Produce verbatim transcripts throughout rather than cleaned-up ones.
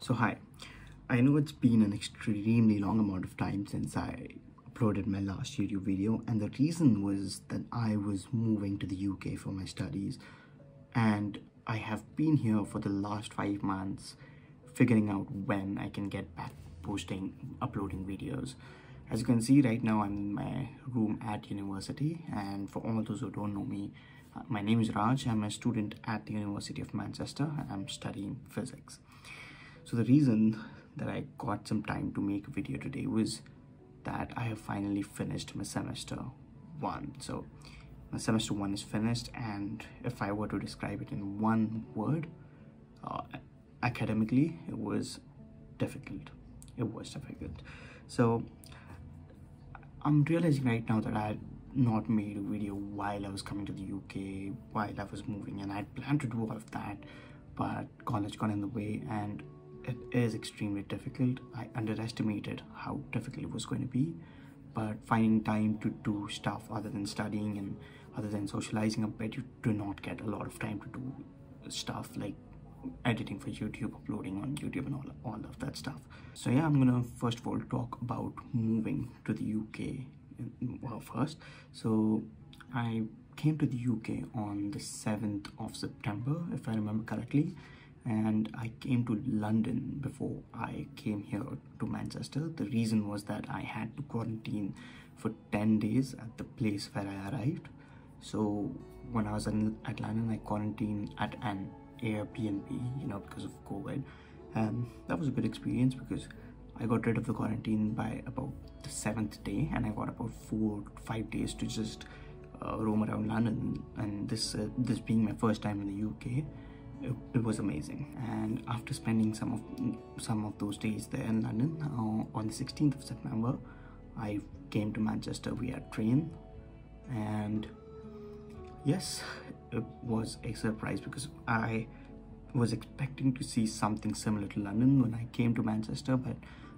So hi, I know it's been an extremely long amount of time since I uploaded my last YouTube video, and the reason was that I was moving to the U K for my studies, and I have been here for the last five months figuring out when I can get back posting, uploading videos. As you can see right now, I'm in my room at university, and for all those who don't know me, my name is Raj. I'm a student at the University of Manchester and I'm studying physics. So the reason that I got some time to make a video today was that I have finally finished my semester one. So my semester one is finished, and if I were to describe it in one word, uh, academically, it was difficult. It was difficult. So I'm realizing right now that I had not made a video while I was coming to the U K, while I was moving, and I had planned to do all of that, but college got in the way and it is extremely difficult. I underestimated how difficult it was going to be, but finding time to do stuff other than studying and other than socializing, I bet you do not get a lot of time to do stuff like editing for YouTube, uploading on YouTube and all, all of that stuff. So yeah, I'm gonna first of all talk about moving to the U K. Well, first, so I came to the U K on the seventh of September, if I remember correctly, and I came to London before I came here to Manchester. The reason was that I had to quarantine for ten days at the place where I arrived. So when I was in at London, I quarantined at an Airbnb, you know, because of COVID, and that was a good experience because I got rid of the quarantine by about the seventh day, and I got about four to five days to just uh, roam around London. And this uh, this being my first time in the U K, it, it was amazing. And after spending some of some of those days there in London, uh, on the sixteenth of September, I came to Manchester via train, and yes, it was a surprise because I was expecting to see something similar to London when I came to Manchester, but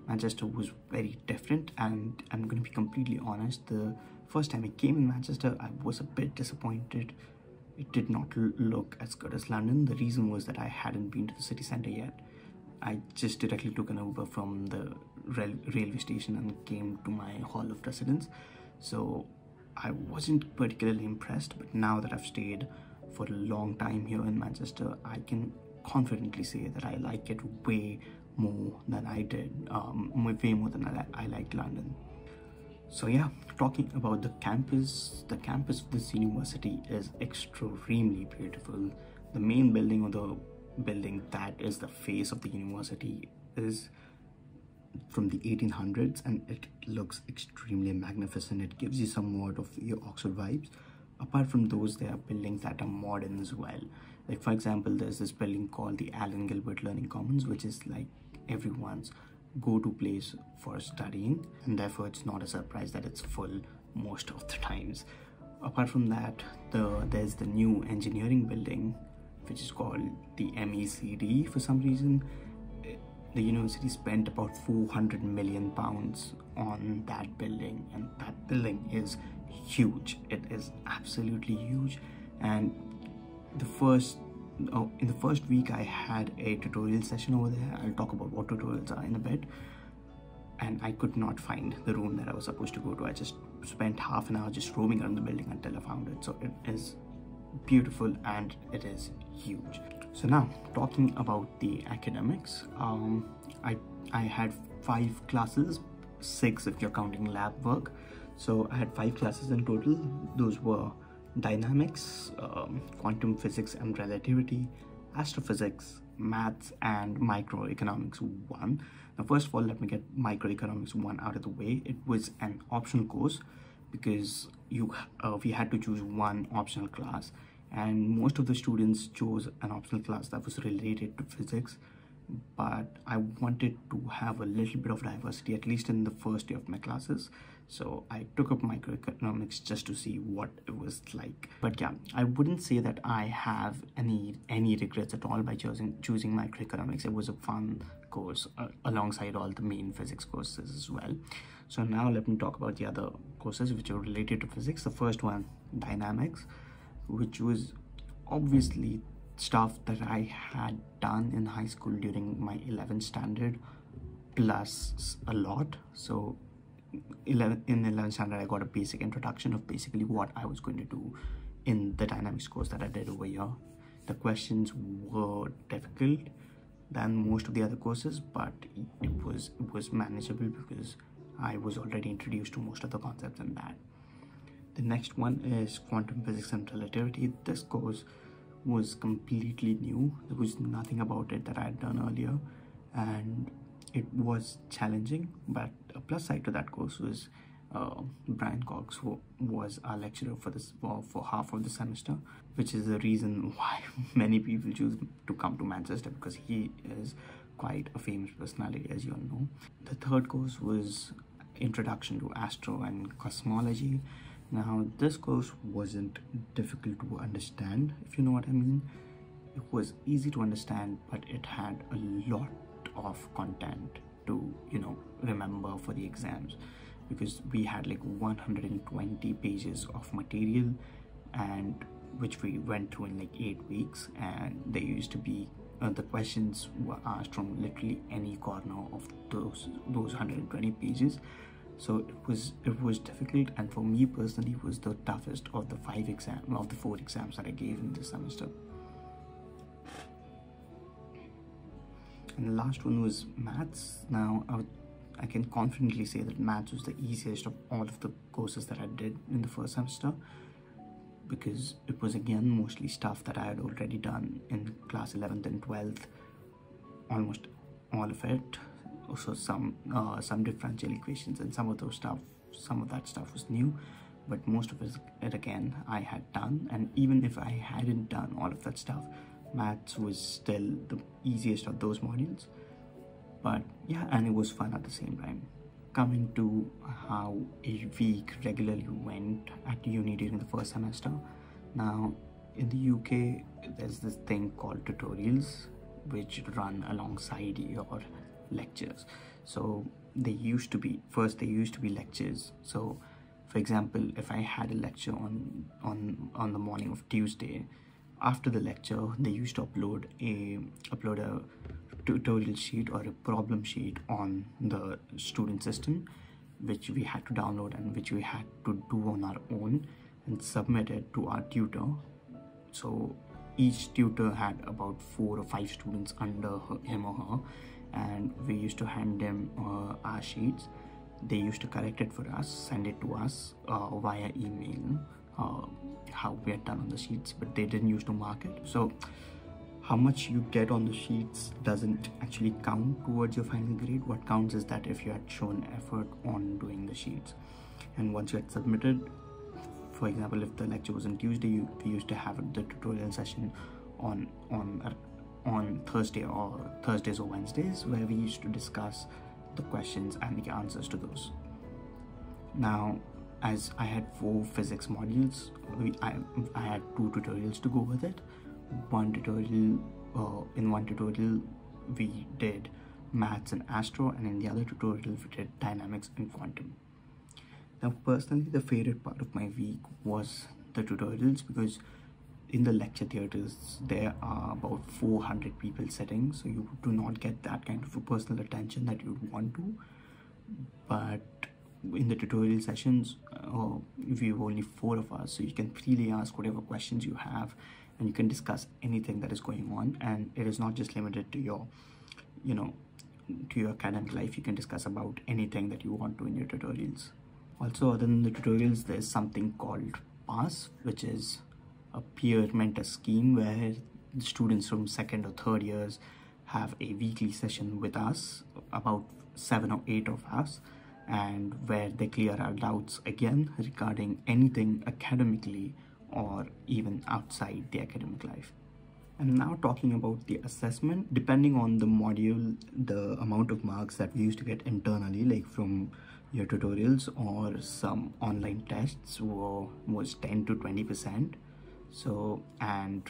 Manchester was very different. And I'm going to be completely honest, the first time I came in Manchester, I was a bit disappointed. It did not look as good as London. The reason was that I hadn't been to the city centre yet. I just directly took an Uber from the rail railway station and came to my hall of residence. So I wasn't particularly impressed, but now that I've stayed for a long time here in Manchester, I can confidently say that I like it way more than I did, um, way more than I, li I liked London. So yeah, talking about the campus, the campus of this university is extremely beautiful. The main building, or the building that is the face of the university, is from the eighteen hundreds, and it looks extremely magnificent. It gives you somewhat of your Oxford vibes. Apart from those, there are buildings that are modern as well. Like, for example, there's this building called the Allen Gilbert Learning Commons, which is like everyone's go-to place for studying, and therefore it's not a surprise that it's full most of the times. Apart from that, the there's the new engineering building, which is called the M E C D. For some reason, the university spent about four hundred million pounds on that building, and that building is huge. It is absolutely huge. And the first oh, in the first week I had a tutorial session over there. I'll talk about what tutorials are in a bit. And I could not find the room that I was supposed to go to. I just spent half an hour just roaming around the building until I found it. So it is beautiful and it is huge. So now, talking about the academics, um, I, I had five classes, six if you're counting lab work. So I had five classes in total. Those were dynamics, um, quantum physics and relativity, astrophysics, maths, and microeconomics one. Now, first of all, let me get microeconomics one out of the way. It was an optional course because you uh, we had to choose one optional class, and most of the students chose an optional class that was related to physics, but I wanted to have a little bit of diversity, at least in the first day of my classes. So I took up microeconomics just to see what it was like. But yeah, I wouldn't say that I have any any regrets at all by choosing choosing microeconomics. It was a fun course uh, alongside all the main physics courses as well. So now let me talk about the other courses which are related to physics. The first one, dynamics, which was obviously stuff that I had done in high school during my eleventh standard plus a lot. So eleven in eleventh standard I got a basic introduction of basically what I was going to do in the dynamics course that I did over here. The questions were difficult than most of the other courses, but it was it was manageable because I was already introduced to most of the concepts in that. The next one is quantum physics and relativity. This course was completely new. There was nothing about it that I had done earlier, and it was challenging, but a plus side to that course was uh, Brian Cox, who was our lecturer for this for, for half of the semester, which is the reason why many people choose to come to Manchester, because he is quite a famous personality, as you all know. The third course was Introduction to Astro and Cosmology. Now, this course wasn't difficult to understand, if you know what I mean. It was easy to understand, but it had a lot of content to, you know, remember for the exams, because we had like one hundred twenty pages of material, and which we went through in like eight weeks. And they used to be uh, the questions were asked from literally any corner of those those one hundred twenty pages. So it was it was difficult, and for me personally, it was the toughest of the five exam of the four exams that I gave in this semester. And the last one was maths. Now, I, would, I can confidently say that maths was the easiest of all of the courses that I did in the first semester, because it was again mostly stuff that I had already done in class eleventh and twelfth, almost all of it. Also some uh, some differential equations and some of those stuff, some of that stuff was new, but most of it again I had done. And even if I hadn't done all of that stuff, maths was still the easiest of those modules. But yeah, and it was fun at the same time. Coming to how a week regularly went at uni during the first semester. Now, in the U K, there's this thing called tutorials, which run alongside your lectures. So they used to be first they used to be lectures. So for example, if I had a lecture on on on the morning of Tuesday, after the lecture they used to upload a upload a tutorial sheet or a problem sheet on the student system, which we had to download and which we had to do on our own and submit it to our tutor. So each tutor had about four or five students under her, him or her, and we used to hand them uh, our sheets. They used to correct it for us, send it to us uh, via email, uh, how we had done on the sheets, but they didn't used to mark it. So how much you get on the sheets doesn't actually count towards your final grade. What counts is that if you had shown effort on doing the sheets. And once you had submitted, for example, if the lecture was on Tuesday, you we used to have the tutorial session on on a, on Thursday or Thursdays or Wednesdays, where we used to discuss the questions and the answers to those. Now, as I had four physics modules, we, I, I had two tutorials to go with it. One tutorial, uh, in one tutorial we did maths and astro, and in the other tutorial we did dynamics and quantum. Now, personally, the favorite part of my week was the tutorials, because in the lecture theatres, there are about four hundred people sitting, so you do not get that kind of personal attention that you want to. But in the tutorial sessions, uh, we were only four of us, so you can freely ask whatever questions you have, and you can discuss anything that is going on. And it is not just limited to your, you know, to your academic life. You can discuss about anything that you want to in your tutorials. Also, other than the tutorials, there's something called PASS, which is a peer mentor scheme, where the students from second or third years have a weekly session with us, about seven or eight of us, and where they clear our doubts again regarding anything academically or even outside the academic life. And now, talking about the assessment, depending on the module, the amount of marks that we used to get internally, like from your tutorials or some online tests, were, was ten to twenty percent. So and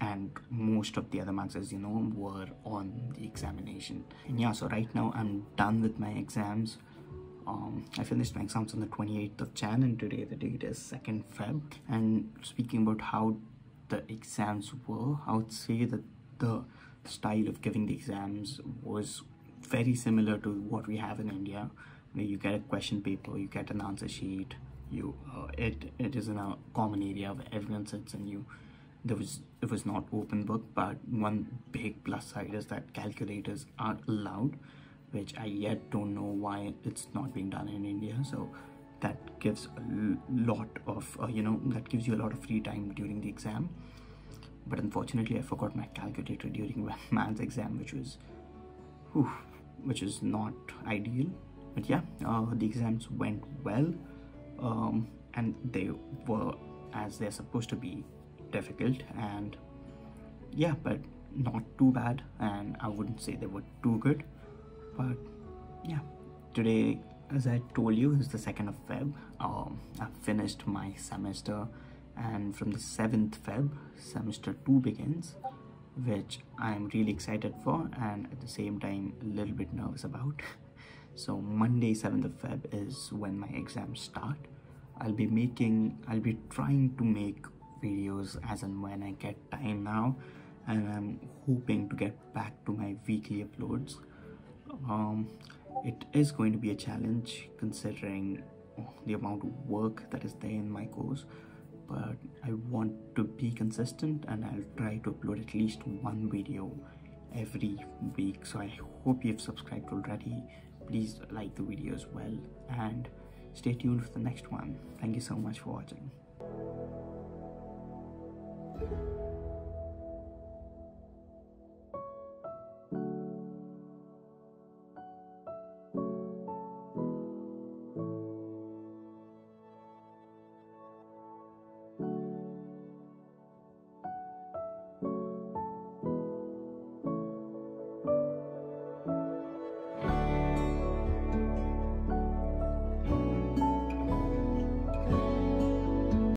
and most of the other marks, as you know, were on the examination. And yeah, so right now I'm done with my exams. um I finished my exams on the twenty-eighth of Jan, and today the date is second Feb. And speaking about how the exams were, I would say that the style of giving the exams was very similar to what we have in India, where you get a question paper, you get an answer sheet, you uh, it it is in a common area where everyone sits, and you there was it was not open book. But one big plus side is that calculators are allowed, which I yet don't know why it's not being done in India. So that gives a lot of uh, you know that gives you a lot of free time during the exam. But unfortunately I forgot my calculator during my maths exam, which was whew, which is not ideal. But yeah, uh, the exams went well, um, and they were as they're supposed to be, difficult, and yeah, but not too bad, and I wouldn't say they were too good. But yeah, today, as I told you, is the second of Feb. um, I finished my semester, and from the seventh of Feb semester two begins, which I'm really excited for, and at the same time a little bit nervous about. So Monday seventh of Feb is when my exams start. I'll be making I'll be trying to make videos as and when I get time now, and I'm hoping to get back to my weekly uploads. Um, it is going to be a challenge considering the amount of work that is there in my course, but I want to be consistent, and I'll try to upload at least one video every week. So I hope you've subscribed already. Please like the video as well, and stay tuned for the next one. Thank you so much for watching.